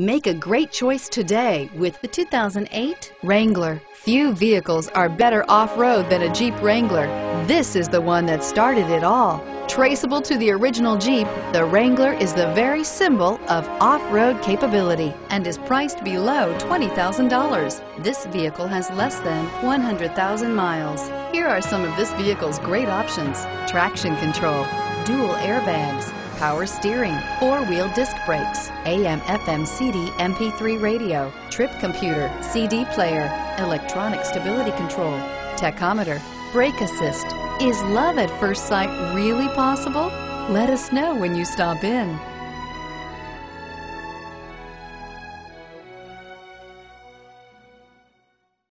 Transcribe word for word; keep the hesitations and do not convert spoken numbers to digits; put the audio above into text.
Make a great choice today with the two thousand eight Wrangler. Few vehicles are better off-road than a Jeep Wrangler. This is the one that started it all. Traceable to the original Jeep, the Wrangler is the very symbol of off-road capability and is priced below twenty thousand dollars. This vehicle has less than one hundred thousand miles. Here are some of this vehicle's great options: traction control, dual airbags, power steering, four-wheel disc brakes, A M F M C D M P three radio, trip computer, C D player, electronic stability control, tachometer, brake assist. Is love at first sight really possible? Let us know when you stop in.